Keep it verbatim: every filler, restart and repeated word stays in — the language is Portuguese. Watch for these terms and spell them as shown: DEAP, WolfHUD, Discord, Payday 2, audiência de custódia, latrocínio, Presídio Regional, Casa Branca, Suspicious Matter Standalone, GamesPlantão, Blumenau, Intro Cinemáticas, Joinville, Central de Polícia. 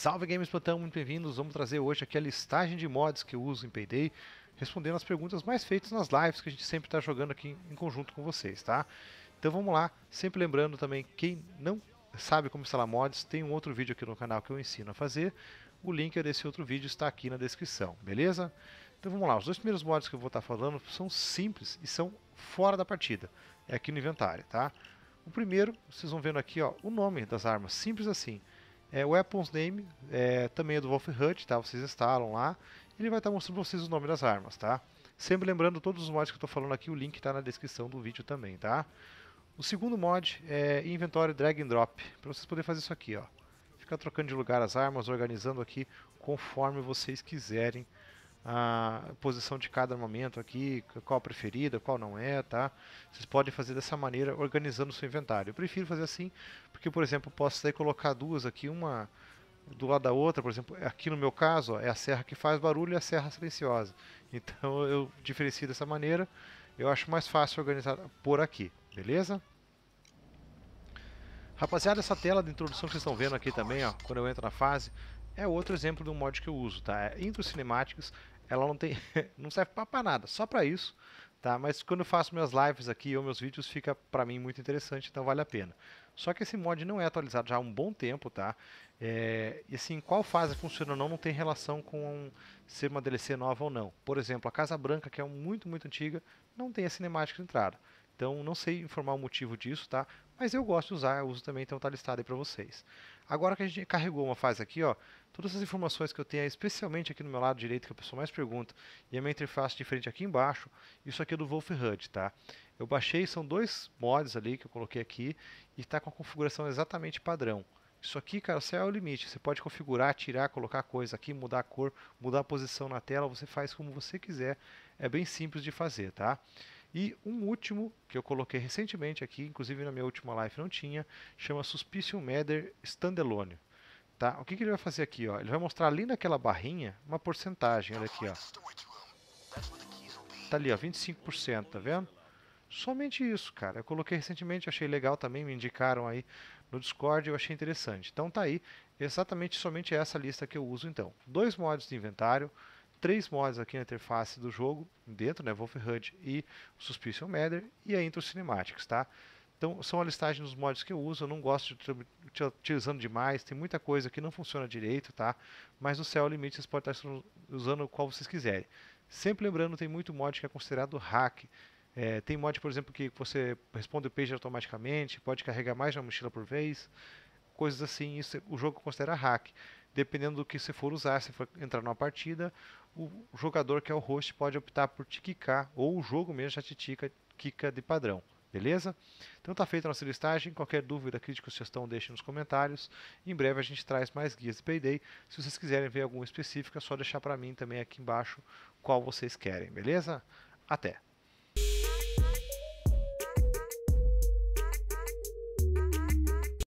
Salve GamesPlantão, muito bem-vindos. Vamos trazer hoje aqui a listagem de mods que eu uso em Payday, respondendo as perguntas mais feitas nas lives que a gente sempre está jogando aqui em conjunto com vocês, tá? Então vamos lá, sempre lembrando também, quem não sabe como instalar mods, tem um outro vídeo aqui no canal que eu ensino a fazer, o link desse outro vídeo está aqui na descrição, beleza? Então vamos lá, os dois primeiros mods que eu vou estar falando são simples e são fora da partida, é aqui no inventário, tá? O primeiro, vocês vão vendo aqui, ó, o nome das armas, simples assim. É, o Weapons Name é, também é do WolfHUD, tá? Vocês instalam lá, ele vai estar mostrando para vocês o nome das armas, tá? Sempre lembrando, todos os mods que eu estou falando aqui, o link está na descrição do vídeo também, tá? O segundo mod é inventório drag and drop, para vocês poderem fazer isso aqui, ó. Ficar trocando de lugar as armas, organizando aqui conforme vocês quiserem a posição de cada armamento aqui, qual a preferida, qual não é, tá? Vocês podem fazer dessa maneira, organizando o seu inventário. Eu prefiro fazer assim, porque, por exemplo, posso daí colocar duas aqui, uma do lado da outra, por exemplo, aqui no meu caso, ó, é a serra que faz barulho e a serra silenciosa. Então eu diferencio dessa maneira, eu acho mais fácil organizar por aqui, beleza? Rapaziada, essa tela de introdução que vocês estão vendo aqui também, ó, quando eu entro na fase, é outro exemplo de um mod que eu uso, tá? É Intro Cinemáticas, ela não tem, não serve para nada, só para isso, tá? Mas quando eu faço minhas lives aqui ou meus vídeos, fica para mim muito interessante, então vale a pena. Só que esse mod não é atualizado já há um bom tempo, tá? É, e assim, qual fase funciona ou não, não tem relação com ser uma D L C nova ou não. Por exemplo, a Casa Branca, que é muito, muito antiga, não tem a cinemática de entrada. Então, não sei informar o motivo disso, tá? Mas eu gosto de usar, eu uso também, então tá listado aí pra vocês. Agora que a gente carregou uma fase aqui, ó, todas as informações que eu tenho, especialmente aqui no meu lado direito, que a pessoa mais pergunta, e a minha interface de frente aqui embaixo, isso aqui é do WolfHUD, tá? Eu baixei, são dois mods ali que eu coloquei aqui, e tá com a configuração exatamente padrão. Isso aqui, cara, o céu é o limite, você pode configurar, tirar, colocar coisa aqui, mudar a cor, mudar a posição na tela, você faz como você quiser, é bem simples de fazer, tá? E um último, que eu coloquei recentemente aqui, inclusive na minha última live não tinha, chama Suspicious Matter Standalone. Tá? O que, que ele vai fazer aqui? Ó? Ele vai mostrar ali naquela barrinha uma porcentagem, olha aqui. Está ali, ó, vinte e cinco por cento, tá vendo? Somente isso, cara. Eu coloquei recentemente, achei legal também, me indicaram aí no Discord, eu achei interessante. Então tá aí, exatamente somente essa lista que eu uso então. Dois modos de inventário. Três mods aqui na interface do jogo, dentro, né, WolfHUD e Suspicious Matter e a Intro Cinematics, tá? Então, são a listagem dos mods que eu uso, eu não gosto de utilizando demais, tem muita coisa que não funciona direito, tá? Mas no céu ao limite, vocês podem estar usando o qual vocês quiserem. Sempre lembrando, tem muito mod que é considerado hack. É, tem mod, por exemplo, que você responde o page automaticamente, pode carregar mais de uma mochila por vez, coisas assim, isso, o jogo considera hack. Dependendo do que você for usar, se for entrar numa partida, o jogador que é o host pode optar por te quicar, ou o jogo mesmo já te tica, quica de padrão, beleza? Então tá feita a nossa listagem, qualquer dúvida, crítica ou sugestão deixem nos comentários, em breve a gente traz mais guias de Payday, se vocês quiserem ver alguma específica é só deixar para mim também aqui embaixo qual vocês querem, beleza? Até!